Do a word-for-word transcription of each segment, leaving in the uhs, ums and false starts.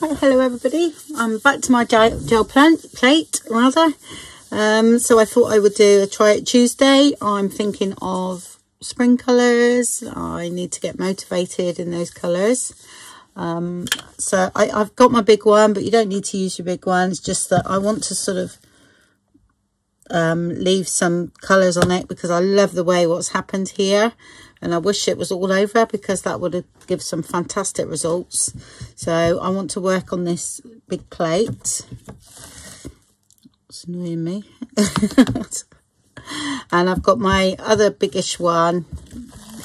Hello everybody, I'm back to my gel plant, plate rather. Um, so I thought I would do a try it Tuesday. I'm thinking of spring colours. I need to get motivated in those colours. Um, so I, I've got my big one, but you don't need to use your big one. It's just that I want to sort of um, leave some colours on it because I love the way what's happened here. And I wish it was all over because that would give some fantastic results. So I want to work on this big plate. It's annoying me. And I've got my other biggish one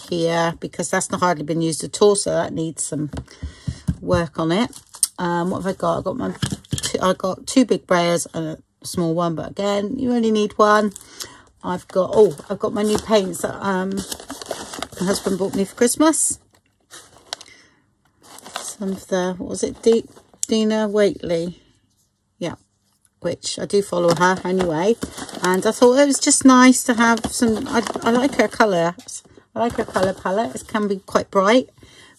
here because that's not hardly been used at all. So that needs some work on it. Um, what have I got? I've got, my two, I've got two big brayers and a small one. But again, you only need one. I've got, oh, I've got my new paints that um, my husband bought me for Christmas. Some of the, what was it, D Dina Waitley. Yeah, which I do follow her anyway. And I thought it was just nice to have some, I, I like her colours. I like her colour palette. It can be quite bright,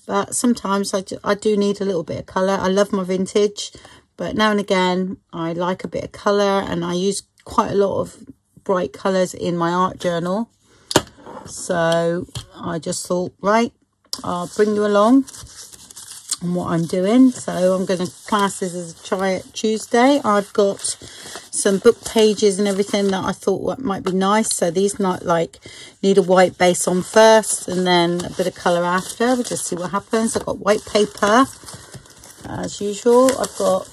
but sometimes I do, I do need a little bit of colour. I love my vintage, but now and again, I like a bit of colour and I use quite a lot of bright colours in my art journal, so I just thought, right, I'll bring you along on what I'm doing. So I'm going to class this as a try it Tuesday. I've got some book pages and everything that I thought might be nice, so these might like need a white base on first and then a bit of colour after. We'll just see what happens. I've got white paper as usual. I've got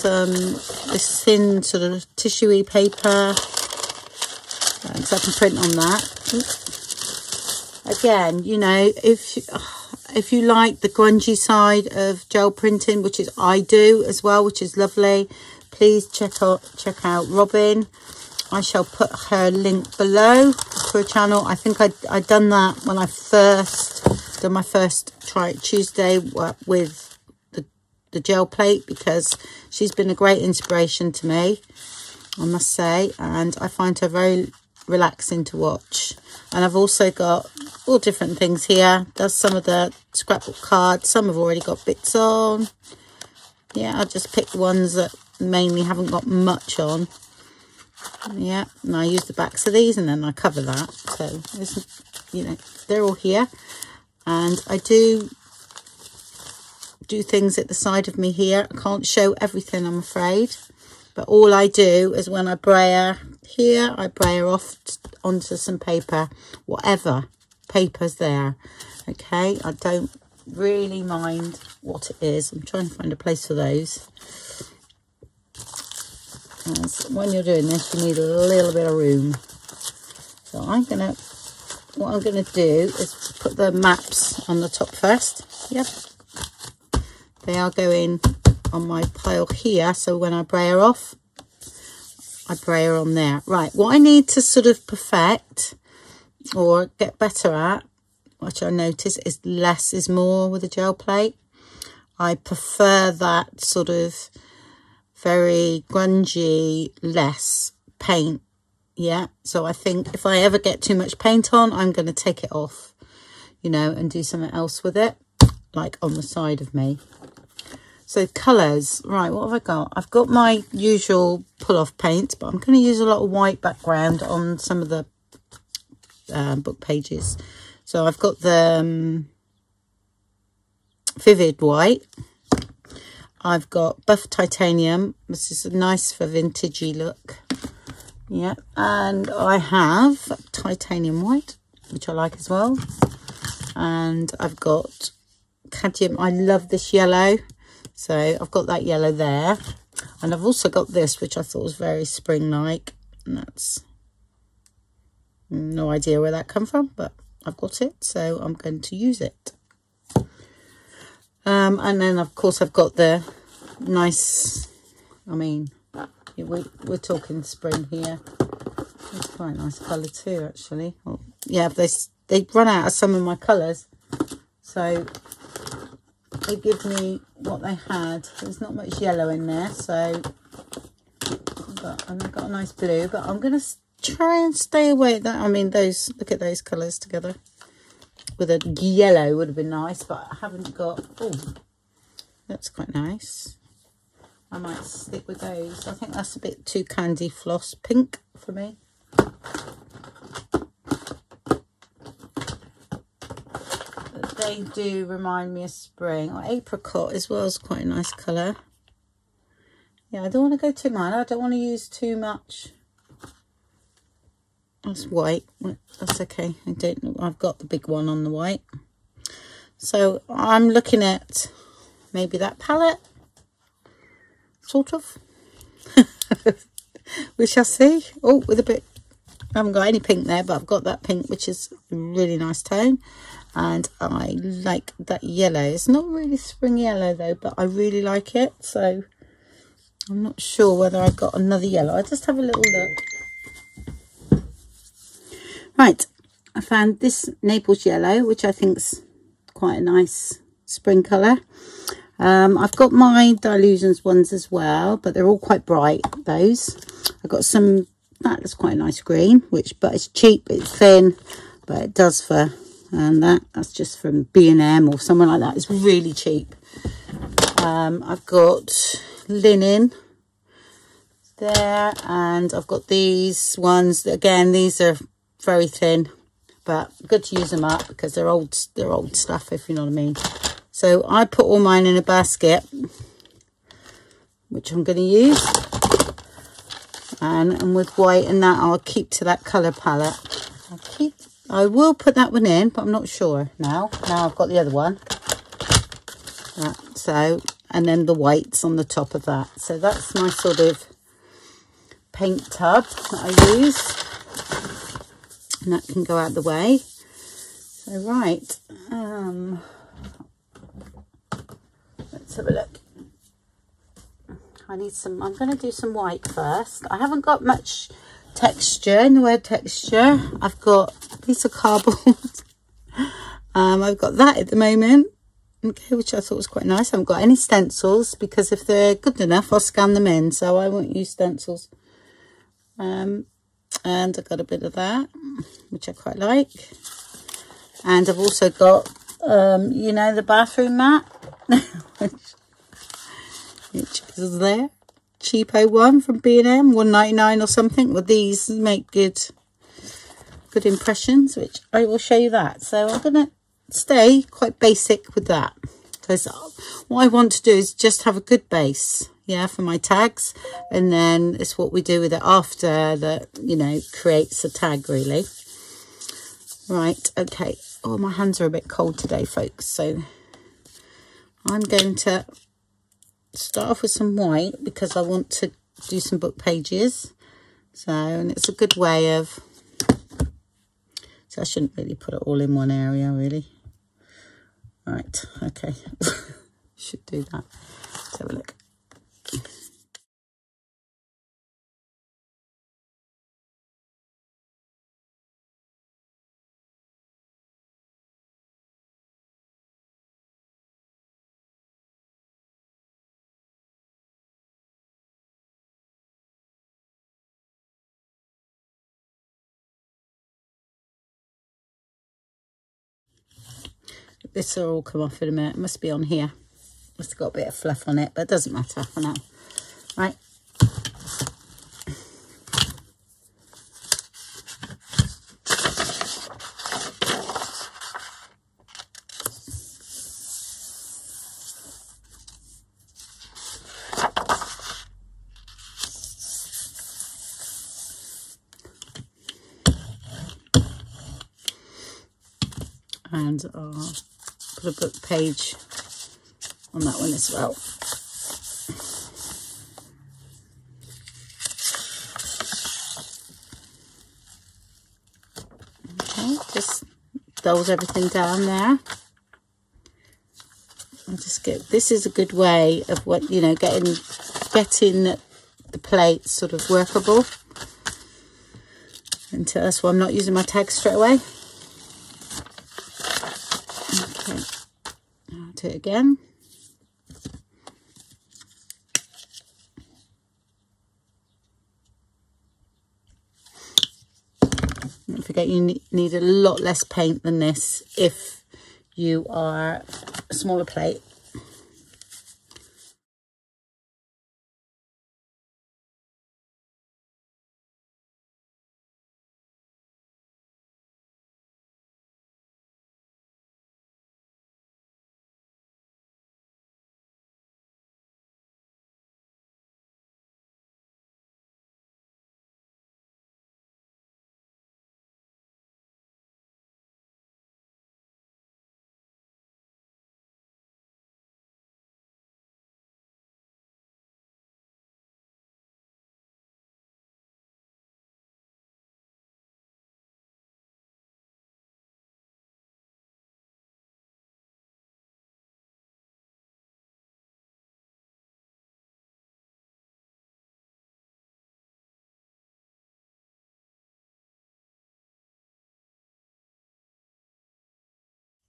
some this thin sort of tissuey paper, um, so I can print on that. Oops. Again, you know, if if you like the grungy side of gel printing, which is I do as well, which is lovely, please check out check out Robyn. I shall put her link below for a channel. I think I I done that when I first done my first Try It Tuesday with the gel plate, because she's been a great inspiration to me, I must say, and I find her very relaxing to watch. And I've also got all different things here. There's some of the scrapbook cards, some have already got bits on. Yeah, I just picked ones that mainly haven't got much on. Yeah, and I use the backs of these and then I cover that, so this, you know, they're all here. And I do do things at the side of me here. I can't show everything, I'm afraid, but all I do is when I brayer here, I brayer off onto some paper, whatever paper's there. Okay, I don't really mind what it is. I'm trying to find a place for those. And so when you're doing this, you need a little bit of room. So I'm gonna, what I'm gonna do is put the maps on the top first. Yep. They are going on my pile here, so when I brayer off, I brayer on there. Right, what I need to sort of perfect or get better at, which I notice is less is more with a gel plate. I prefer that sort of very grungy, less paint, yeah. So I think if I ever get too much paint on, I'm going to take it off, you know, and do something else with it, like on the side of me. So colours, right, what have I got? I've got my usual pull-off paint, but I'm going to use a lot of white background on some of the um, book pages. So I've got the um, Vivid White. I've got Buff Titanium. This is nice for vintagey look. Yeah, and I have Titanium White, which I like as well. And I've got Cadmium. I love this yellow. So I've got that yellow there, and I've also got this, which I thought was very spring-like, and that's no idea where that come from, but I've got it, so I'm going to use it. Um, and then, of course, I've got the nice, I mean, we're, we're talking spring here. It's quite a nice colour too, actually. Well, yeah, they, they've run out of some of my colours, so they give me what they had. There's not much yellow in there, so I've got, and I've got a nice blue, but I'm gonna try and stay away that, I mean, those, look at those colors together. with a yellow would have been nice, but I haven't got. Oh, that's quite nice. I might stick with those. I think that's a bit too candy floss pink for me. But they do remind me of spring. Or apricot as well is quite a nice colour. Yeah, I don't want to go too much. I don't want to use too much. That's white. That's okay. I don't. I've got the big one on the white. So I'm looking at maybe that palette. Sort of. We shall see. Oh, with a bit. I haven't got any pink there, but I've got that pink, which is a really nice tone. And I like that yellow. It's not really spring yellow, though, but I really like it. So I'm not sure whether I've got another yellow. I'll just have a little look. Right. I found this Naples yellow, which I think's quite a nice spring colour. Um, I've got my Dilutions ones as well, but they're all quite bright, those. I've got some, that's quite a nice green, which, but it's cheap, it's thin, but it does for, and that, that's just from B and M or someone like that. It's really cheap. Um, I've got linen there, and I've got these ones. Again, these are very thin, but good to use them up because they're old, they're old stuff, if you know what I mean. So I put all mine in a basket, which I'm going to use. And, and with white and that, I'll keep to that colour palette. I'll keep, I will put that one in, but I'm not sure now. Now I've got the other one. Right, so, and then the whites on the top of that. So that's my sort of paint tub that I use. And that can go out the way. So, right. Um... Let's have a look. I need some, I'm going to do some white first. I haven't got much texture, no air texture. I've got a piece of cardboard. um, I've got that at the moment, okay, which I thought was quite nice. I haven't got any stencils because if they're good enough, I'll scan them in. So I won't use stencils. Um, and I've got a bit of that, which I quite like. And I've also got, um, you know, the bathroom mat. Which is there, cheapo one from B and M, one ninety-nine or something. Well, these make good good impressions, which I will show you that. So I'm gonna stay quite basic with that, because what I want to do is just have a good base, yeah, for my tags, and then it's what we do with it after that, you know, creates a tag really. Right, okay. Oh, my hands are a bit cold today, folks, so I'm going to start off with some white because I want to do some book pages. So, and it's a good way of, so I shouldn't really put it all in one area really. Right, okay, should do that. Let's have a look. This will all come off in a minute. It must be on here. Must have got a bit of fluff on it, but it doesn't matter for now. Right. And I'll put a book page on that one as well. Okay, just doles everything down there. I'll just get, this is a good way of what, you know, getting getting the plate sort of workable. And that's why I'm not using my tags straight away. It again, don't forget that you need a lot less paint than this if you are a smaller plate.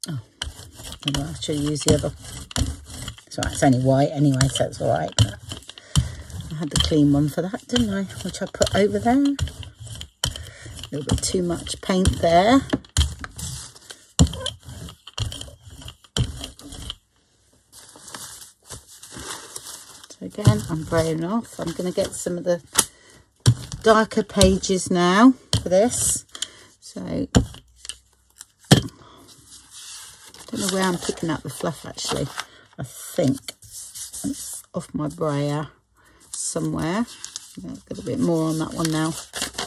Oh, I should use the other. It's all right, it's only white anyway, so it's all right. But I had the clean one for that, didn't I? Which I put over there. A little bit too much paint there. So again, I'm braying off. I'm going to get some of the darker pages now for this. So... I don't know where I'm picking up the fluff, actually. I think it's off my brayer somewhere. Yeah, I've got a bit more on that one now.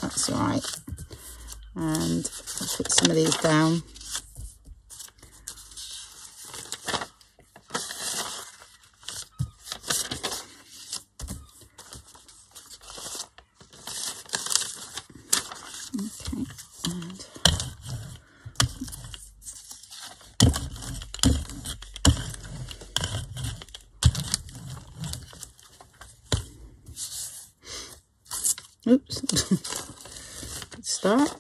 That's all right. And I'll put some of these down. Oops, good start.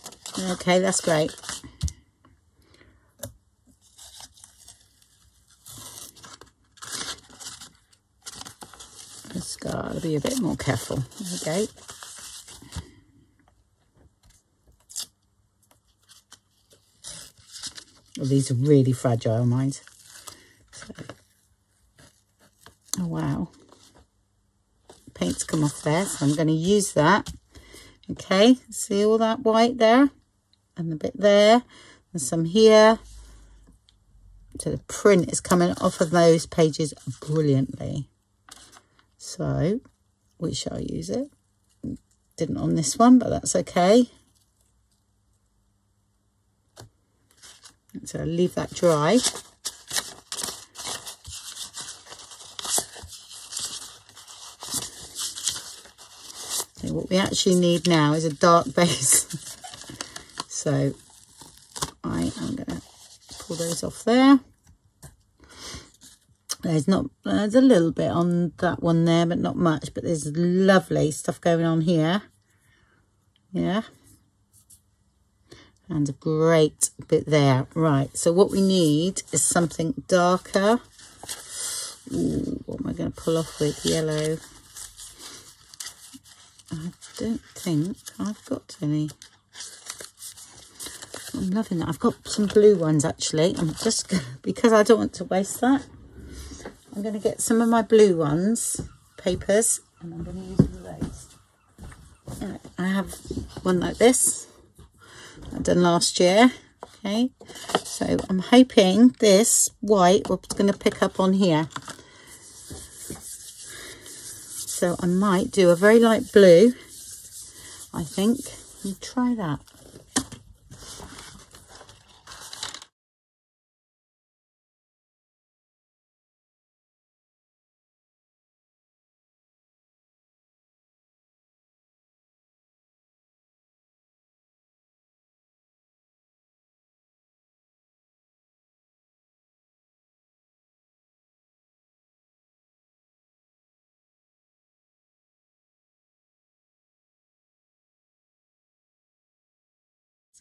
Okay, that's great. Just gotta be a bit more careful. Okay. Well, these are really fragile, mine. So. Oh, wow. Paint's come off there, so I'm going to use that. Okay, see all that white there and a bit there and some here, so the print is coming off of those pages brilliantly. So we shall use it. Didn't on this one, but that's okay. So I'll leave that dry. What we actually need now is a dark base. So I am going to pull those off there. There's not, there's a little bit on that one there, but not much. But there's lovely stuff going on here. Yeah. And a great bit there. Right. So what we need is something darker. Ooh, what am I going to pull off with? Yellow. I don't think I've got any. I'm loving that. I've got some blue ones, actually. I'm just gonna, because I don't want to waste that, I'm going to get some of my blue ones, papers, and I'm going to use one of those. Right, I have one like this I done last year. Okay, so I'm hoping this white we're going to pick up on here. So I might do a very light blue, I think. Let me try that.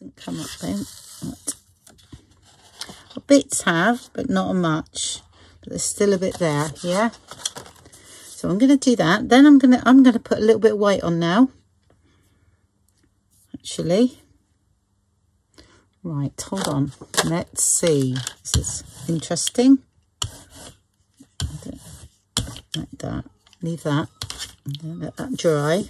Doesn't come up then. Right. Bits have, but not much. But there's still a bit there, yeah. So I'm going to do that. Then I'm going to I'm going to put a little bit of white on now. Actually, Right, hold on. Let's see. This is interesting. Like that. Leave that. Let that dry.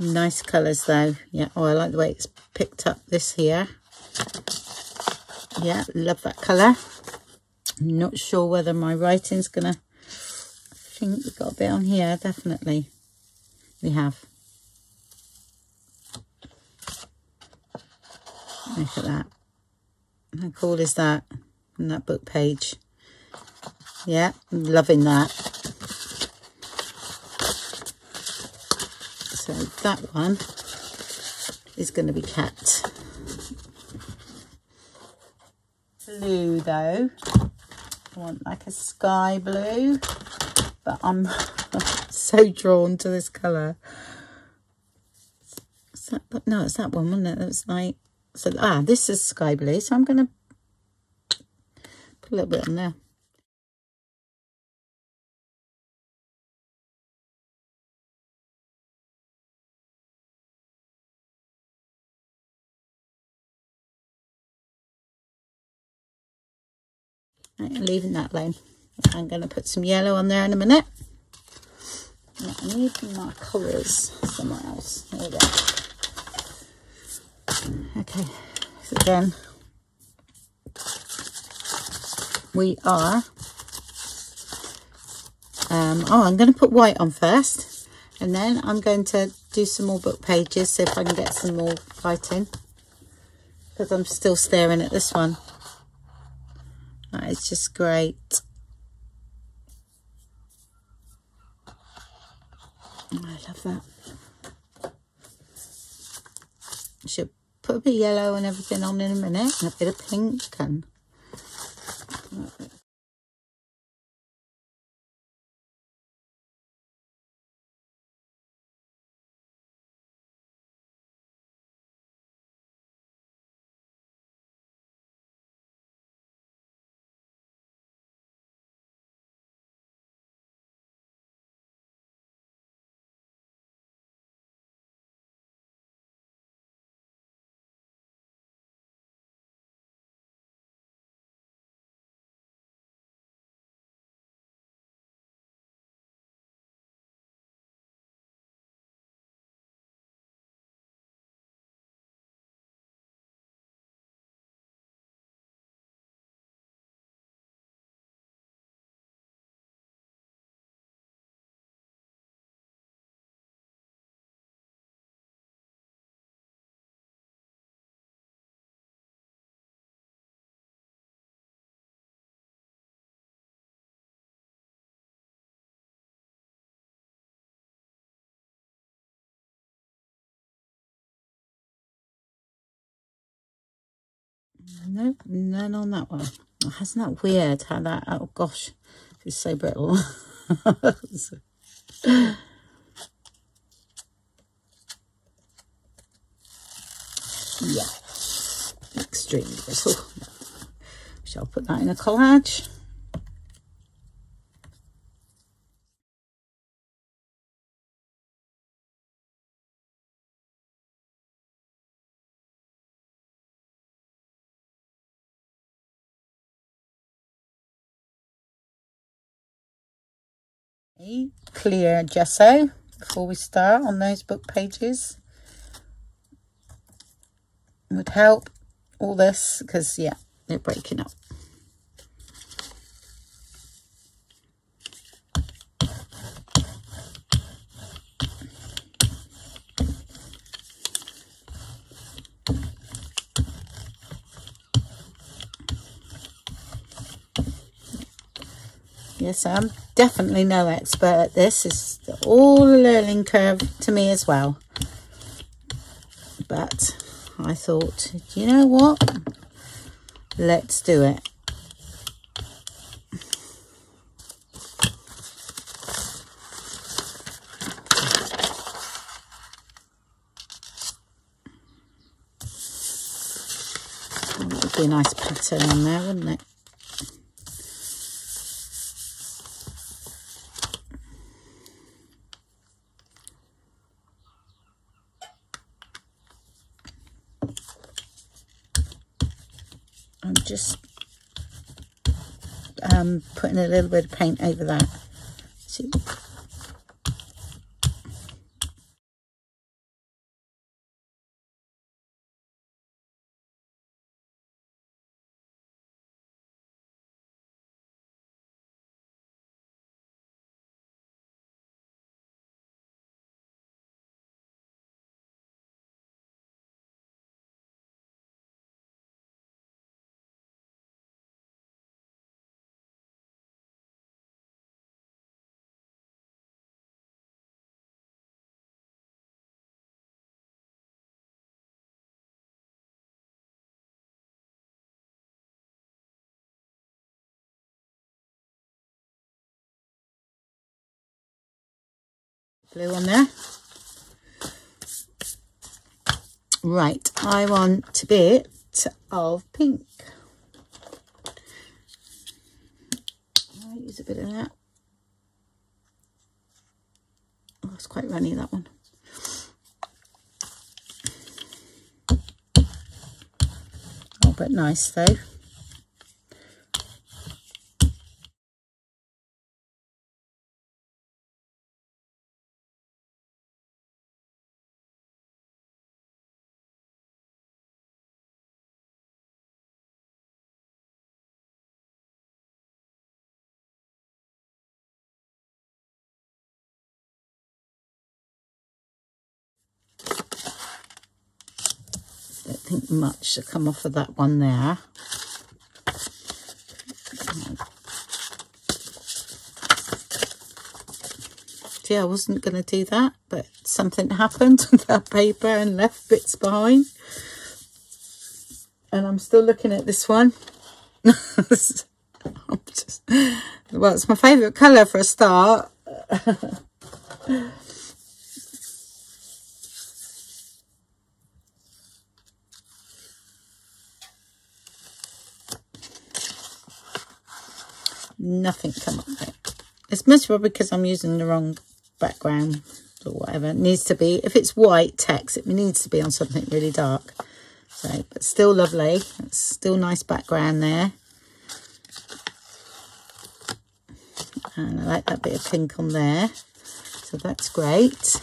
Nice colours though. Yeah, oh, I like the way it's picked up this here. Yeah, love that colour. I'm not sure whether my writing's gonna... I think we've got a bit on here, definitely. We have. Look at that. How cool is that? And that book page. Yeah, I'm loving that. So that one is going to be kept. Blue though, I want like a sky blue, but I'm so drawn to this colour. Is that, but no, it's that one, wasn't it? That was like, so, ah, this is sky blue, so I'm going to put a little bit on there. Right, I'm leaving that alone. I'm going to put some yellow on there in a minute. Right, I need my colours somewhere else. There we go. Okay, so then we are... Um, oh, I'm going to put white on first. And then I'm going to do some more book pages, so if I can get some more writing. Because I'm still staring at this one. That is just great. I love that. I should put a bit of yellow and everything on in a minute, and a bit of pink and... No, none on that one. Oh, isn't that weird how that, oh gosh, it's so brittle. Yeah, extremely brittle. Shall put that in a collage. Clear gesso before we start on those book pages would help all this, because yeah, they're breaking up. you, so I'm definitely no expert at this. It's all a learning curve to me as well. But I thought, you know what? Let's do it. Be a nice pattern on there, wouldn't it? I'm just um, putting a little bit of paint over that. See? Blue on there. Right, I want a bit of pink. I'll use a bit of that. Oh, it's quite runny, that one. Oh, but nice though. Don't think much to come off of that one there. See, I wasn't going to do that, but something happened with that paper and left bits behind. And I'm still looking at this one. I'm just, well, it's my favourite colour for a start. Nothing come up there. It's miserable because I'm using the wrong background or whatever. It needs to be, if it's white text, it needs to be on something really dark. So, but still lovely. It's still nice background there. And I like that bit of pink on there. So that's great.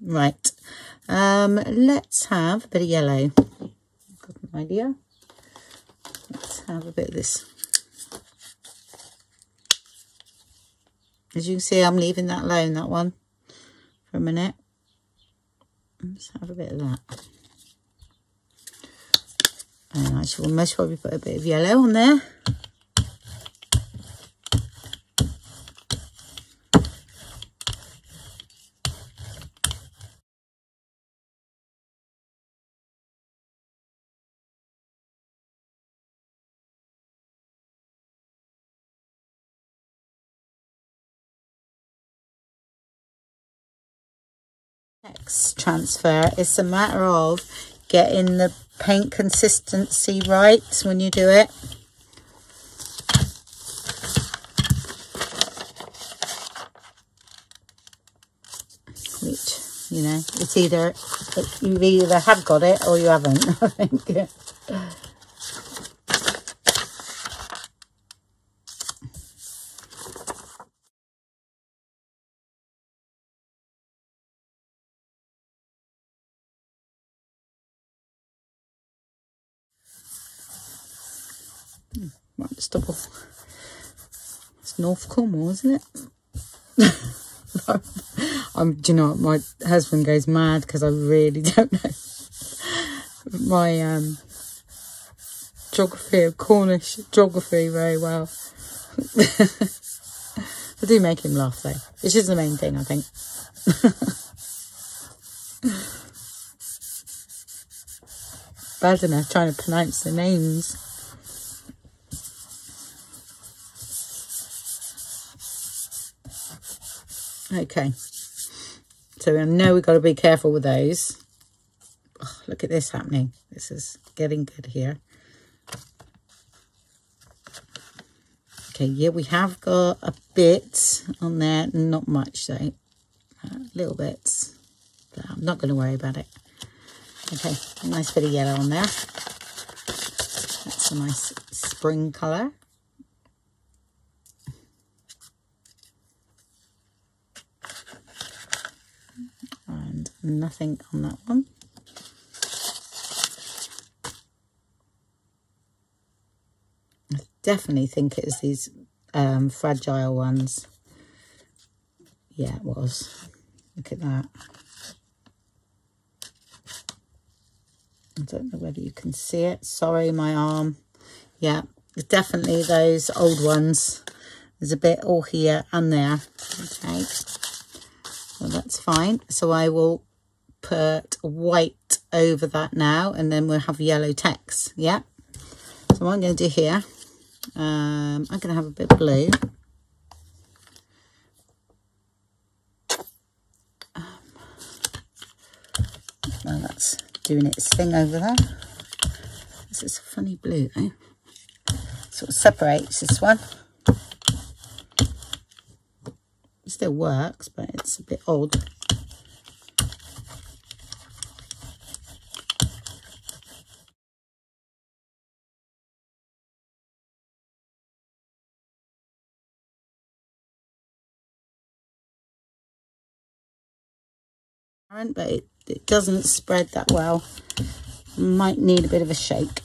Right. Um, let's have a bit of yellow. I've got an idea. Let's have a bit of this. As you can see, I'm leaving that alone, that one, for a minute. Let's have a bit of that. And I shall most probably put a bit of yellow on there. Next transfer is a matter of getting the paint consistency right when you do it. Which, you know, it's either, you either have got it or you haven't, I think. It's double. It's North Cornwall, isn't it? I'm, do you know what? My husband goes mad because I really don't know my um, geography of Cornish geography very well. I do make him laugh though, which is the main thing, I think. Bad enough trying to pronounce the names. Okay, so I know we've got to be careful with those. Oh, look at this happening. This is getting good here. Okay, yeah, we have got a bit on there. Not much, though. A little bit. But I'm not going to worry about it. Okay, a nice bit of yellow on there. That's a nice spring colour. And nothing on that one. I definitely think it was these um, fragile ones. Yeah, it was. Look at that. I don't know whether you can see it. Sorry, my arm. Yeah, definitely those old ones. There's a bit all here and there. Okay. Well, that's fine. So I will put white over that now, and then we'll have yellow text. Yeah. So what I'm going to do here, um, I'm going to have a bit of blue. Um, now that's doing its thing over there. This is a funny blue though. Sort of separates this one. It still works, but it's a bit odd. But it, it doesn't spread that well. Might need a bit of a shake.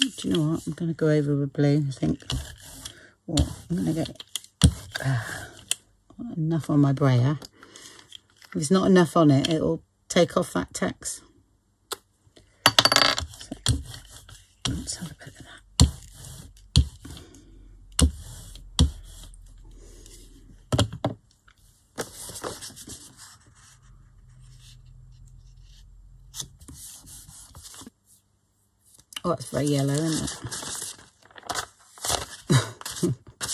Do you know what? I'm going to go over with blue, I think. What? I'm going to get uh, enough on my brayer. If there's not enough on it, it'll take off that text. Let's have a bit of that. Oh, it's very yellow, isn't it?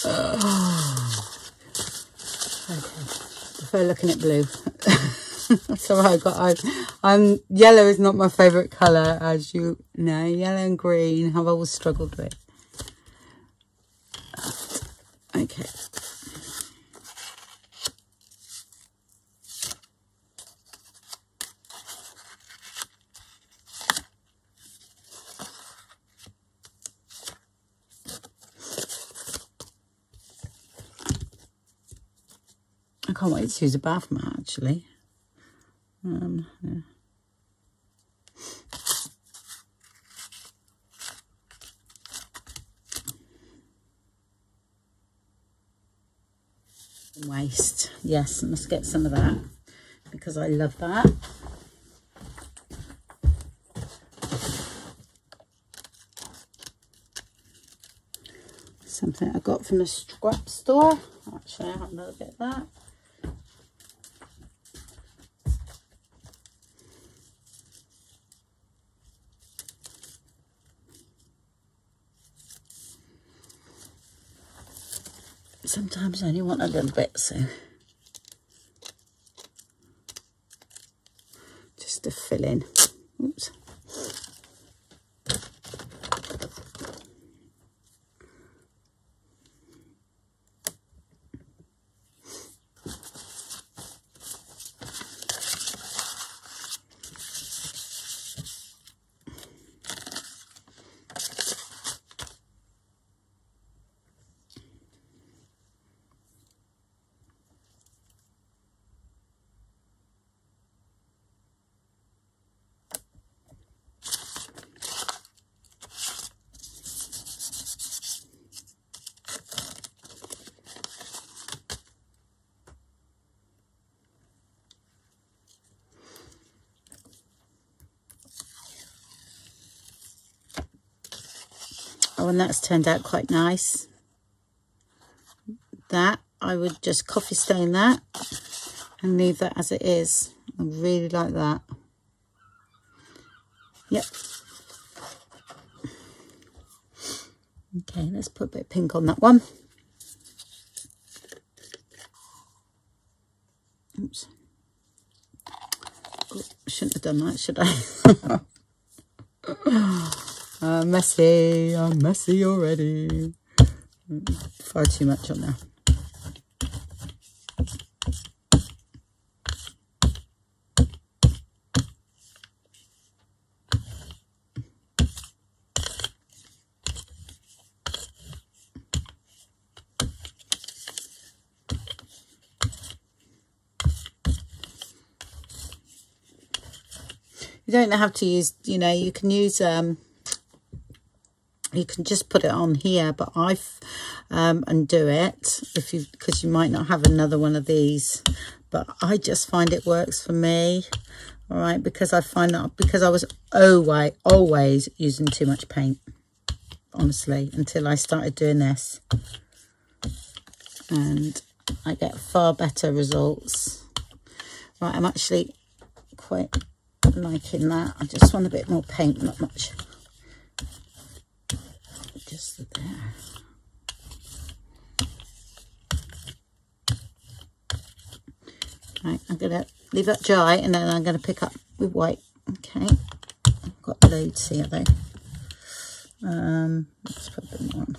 Oh. Okay. I prefer looking at blue. That's all right, got eyes. Um, yellow is not my favourite colour, as you know. Yellow and green have always struggled with. Okay. I can't wait to use a bath mat, actually. Um, yeah. Waste. Yes, I must get some of that because I love that. Something I got from the scrap store. Actually, I haven't looked at that. Sometimes I only want a little bit, so just to fill in. Oops. Oh, and that's turned out quite nice. That, I would just coffee stain that and leave that as it is. I really like that. Yep. Okay, let's put a bit of pink on that one. Oops. Oh, shouldn't have done that, should I? I'm messy. I'm messy already. Far too much on there. You don't have to use, you know, you can use, um, you can just put it on here, but I've, um, and do it if you, because you might not have another one of these, but I just find it works for me. All right. Because I find that, because I was always, always using too much paint, honestly, until I started doing this, and I get far better results. Right. I'm actually quite liking that. I just want a bit more paint, not much. Just there. Right, I'm gonna leave that dry and then I'm gonna pick up with white. Okay, I've got loads here though. Um, let's put a bit more on.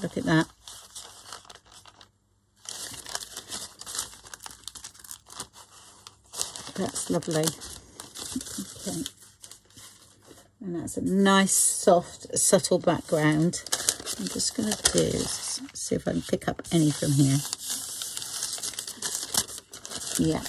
Look at that. That's lovely. Okay. And that's a nice, soft, subtle background. I'm just going to do, see if I can pick up any from here. Yeah.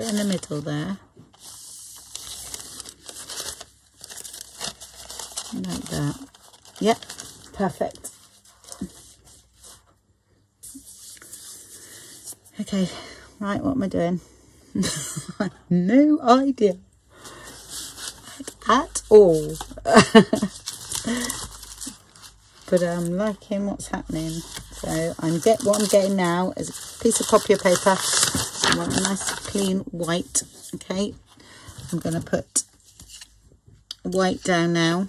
In the middle there, like that. Yep, perfect. Okay, right, what am I doing? No idea at all. But I'm liking what's happening. So I'm get what I'm getting now is a piece of copier paper. I want a nice clean white. Okay, I'm going to put white down now.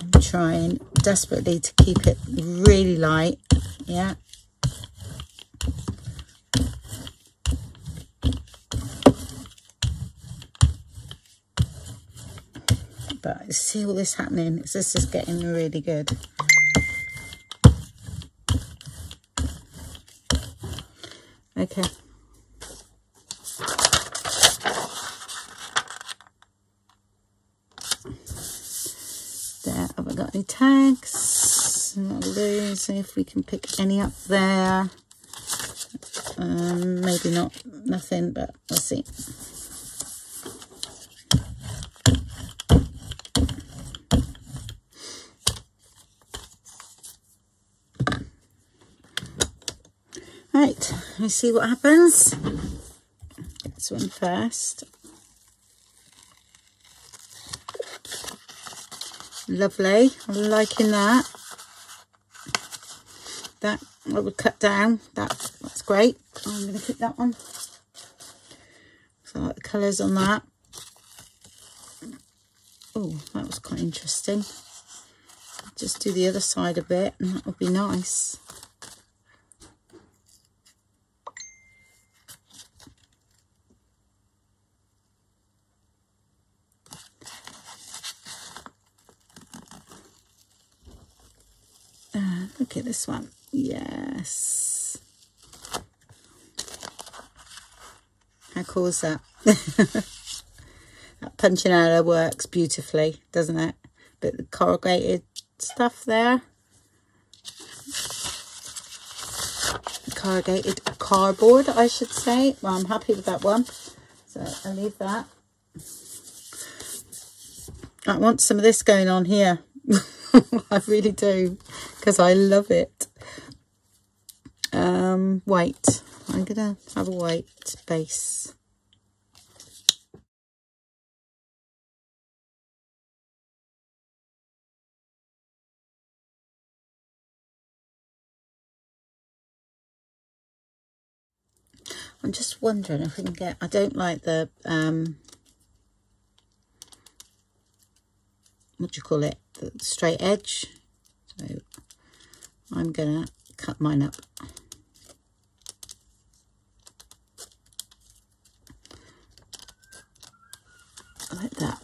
I'm trying desperately to keep it really light. Yeah. But see all this happening. This is getting really good. Okay. There, have I got any tags? Not loose. See if we can pick any up there. Um, maybe not, nothing, but we'll see. Right, let's see what happens. This one first. Lovely, I'm liking that. That I would cut down. That that's great. I'm going to keep that one. So I like the colours on that. Oh, that was quite interesting. Just do the other side a bit, and that would be nice. Look at this one. Yes. How cool is that? That punchinella works beautifully, doesn't it? Bit of corrugated stuff there. Corrugated cardboard, I should say. Well, I'm happy with that one. So I'll leave that. I want some of this going on here. I really do, because I love it. Um, white. I'm going to have a white base. I'm just wondering if we can get... I don't like the... Um, what do you call it? The straight edge. So I'm going to cut mine up. Like that.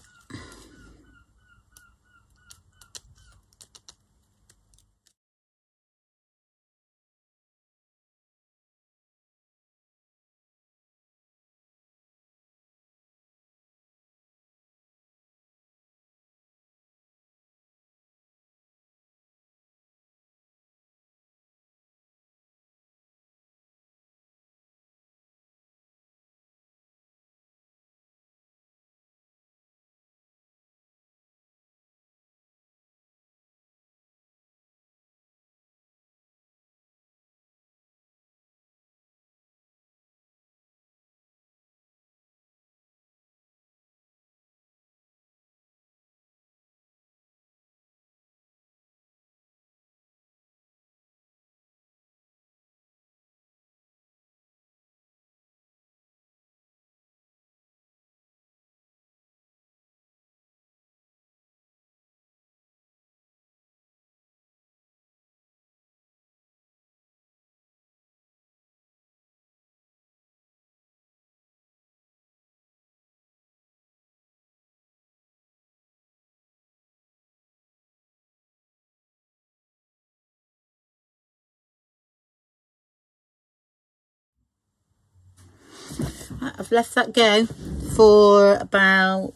I've left that go for about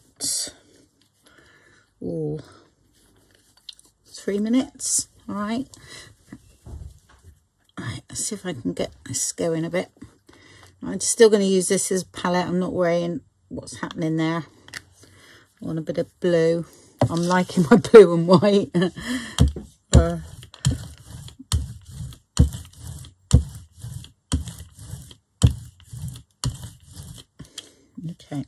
ooh, three minutes. All right. All right, let's see if I can get this going a bit. I'm still going to use this as palette. I'm not worrying what's happening there. I want a bit of blue. I'm liking my blue and white. uh, Okay.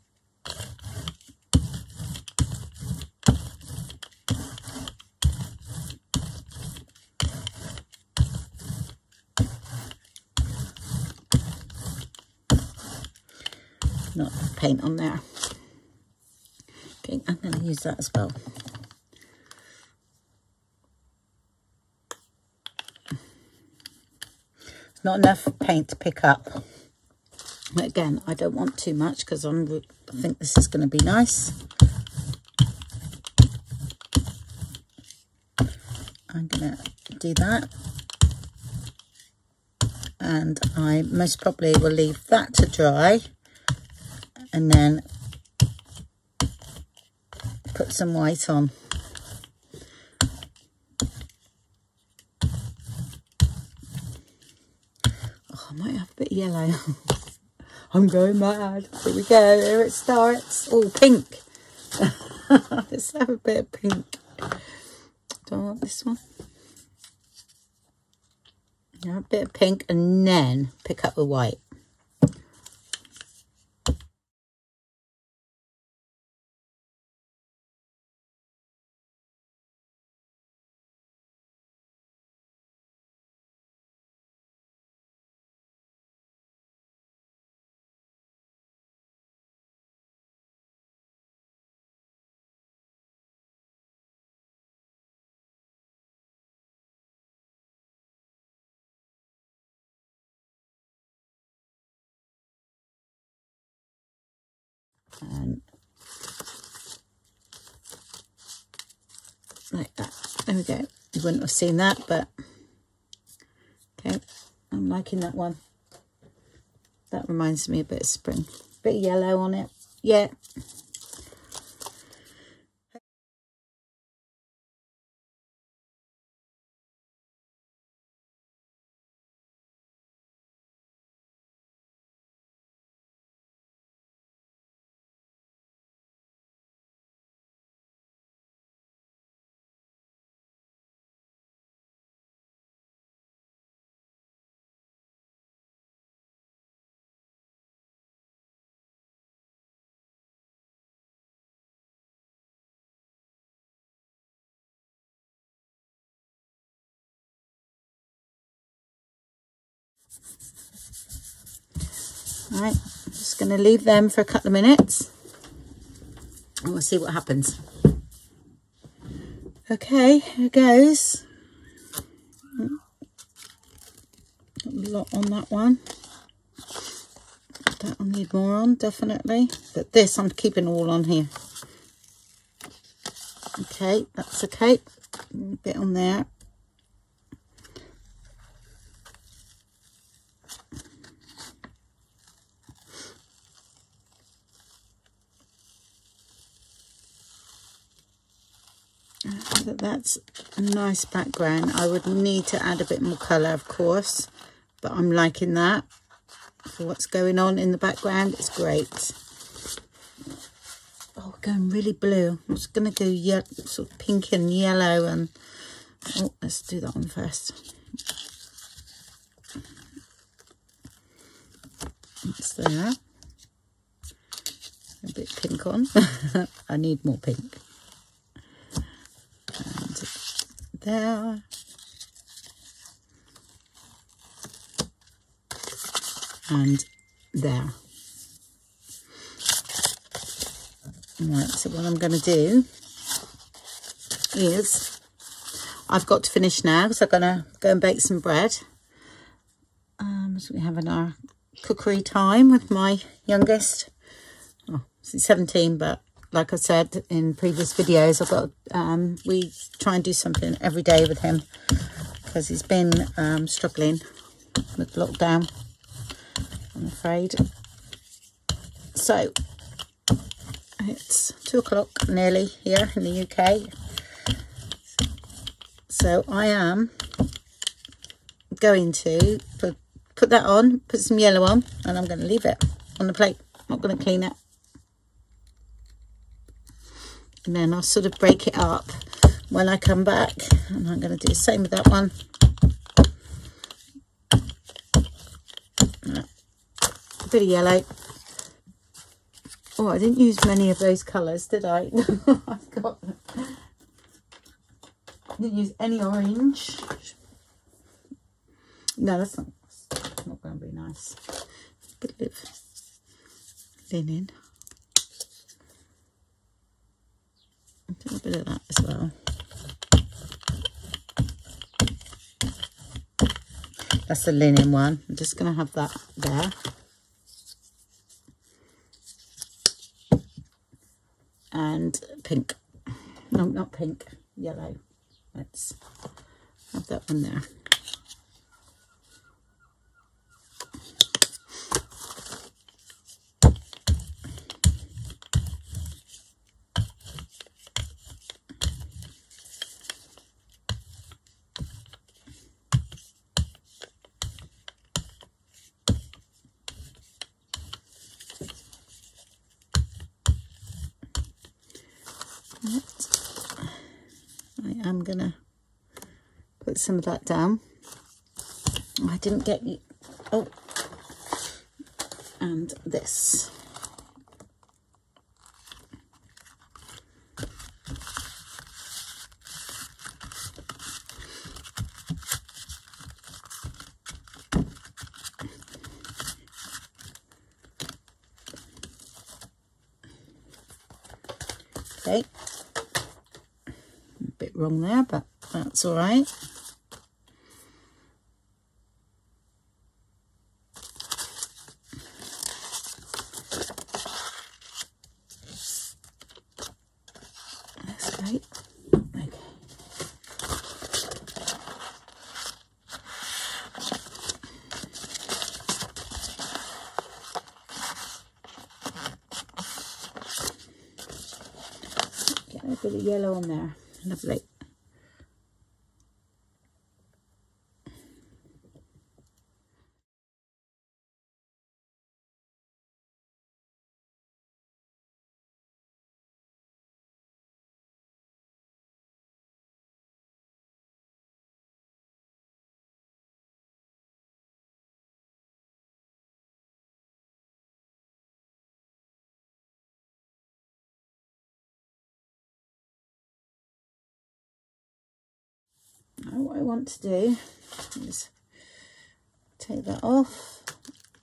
Not paint on there. Okay, I'm going to use that as well. Not enough paint to pick up. Again, I don't want too much because I'm, I think this is going to be nice. I'm going to do that. And I most probably will leave that to dry. And then put some white on. Oh, I might have a bit of yellow. I'm going mad. Here we go. Here it starts. Oh, pink. Let's have a bit of pink. Do I want this one? Yeah, a bit of pink and then pick up the white. Um, like that. There we go. You wouldn't have seen that, but Okay, I'm liking that one. That reminds me a bit of spring. Bit of yellow on it. Yeah. Alright, I'm just going to leave them for a couple of minutes and we'll see what happens. Okay, here goes. Got a lot on that one. That I'll need more on, definitely. But this I'm keeping all on here. Okay, that's okay. A bit on there. That's a nice background. I would need to add a bit more colour, of course, but I'm liking that. For what's going on in the background, it's great. Oh, we're going really blue. I'm just going to go yellow, sort of pink and yellow. And oh, let's do that one first. That's there. A bit pink on. I need more pink. There. And there. Right, so what I'm going to do is, I've got to finish now because I'm going to go and bake some bread. Um, so we have an hour cookery time with my youngest. Oh, she's seventeen, but like I said in previous videos, I've got um, we try and do something every day with him because he's been um, struggling with lockdown, I'm afraid. So it's two o'clock nearly here in the U K. So I am going to put, put that on, put some yellow on, and I'm going to leave it on the plate. I'm not going to clean it. And then I'll sort of break it up when I come back. And I'm going to do the same with that one. A bit of yellow. Oh, I didn't use many of those colours, did I? I've got... didn't use any orange. No, that's not, that's not going to be nice. A bit of linen. A bit of that as well. That's the linen one. I'm just going to have that there. And pink. No, not pink. Yellow. Let's have that one there. I'm gonna put some of that down. I didn't get you. Oh, and this. Okay. Bit wrong there, but that's all right. That's right. Okay. A bit of yellow on there. Lovely. Now what I want to do is take that off,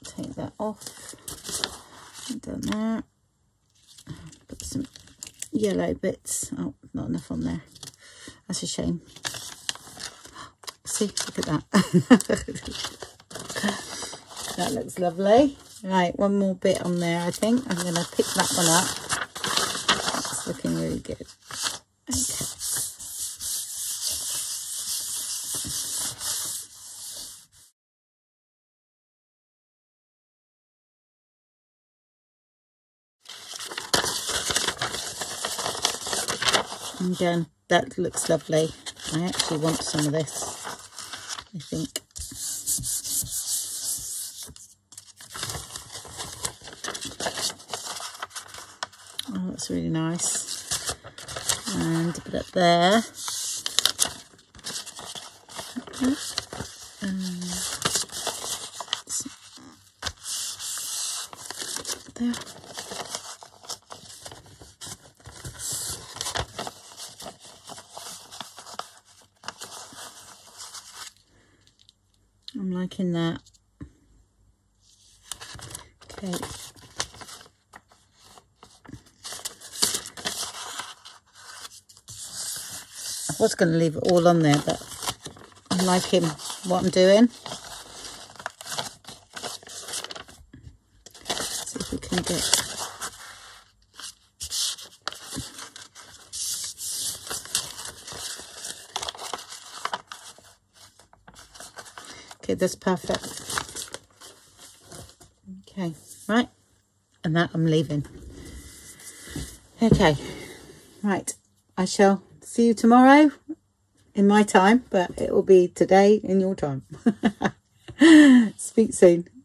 take that off, down there, put some yellow bits. Oh, not enough on there, that's a shame. See, look at that. That looks lovely. Right, one more bit on there I think. I'm going to pick that one up, that's looking really good. Okay. Again, that looks lovely. I actually want some of this, I think. Oh, that's really nice. And put it there. Okay. And there. I'm liking that. Okay. I was going to leave it all on there, but I'm liking what I'm doing. Let's see if we can get... Okay, that's perfect. Okay, right, and that I'm leaving. Okay, right, I shall see you tomorrow in my time, but it will be today in your time. Speak soon.